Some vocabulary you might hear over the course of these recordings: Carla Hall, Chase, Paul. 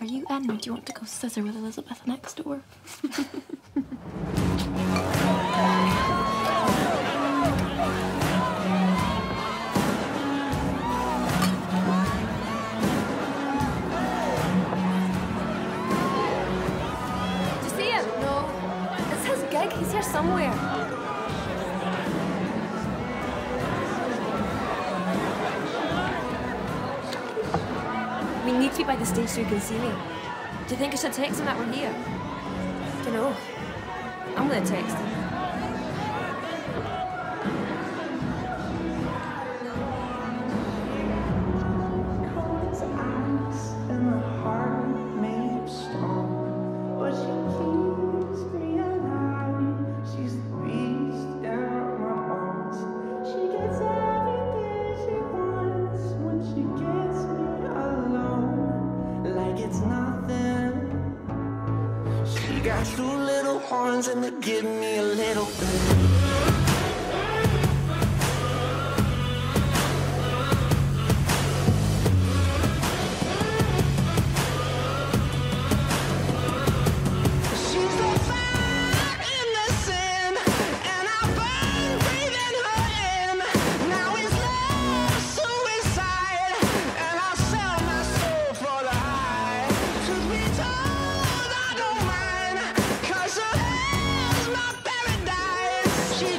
Are you Anne, or do you want to go scissor with Elizabeth next door? He's here somewhere. We need to be by the stage so you can see me. Do you think I should text him that we're here? Dunno. I'm gonna text him. And they give me a little bit.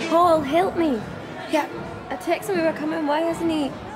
Paul, help me. Yeah. I texted him we were coming, why isn't he?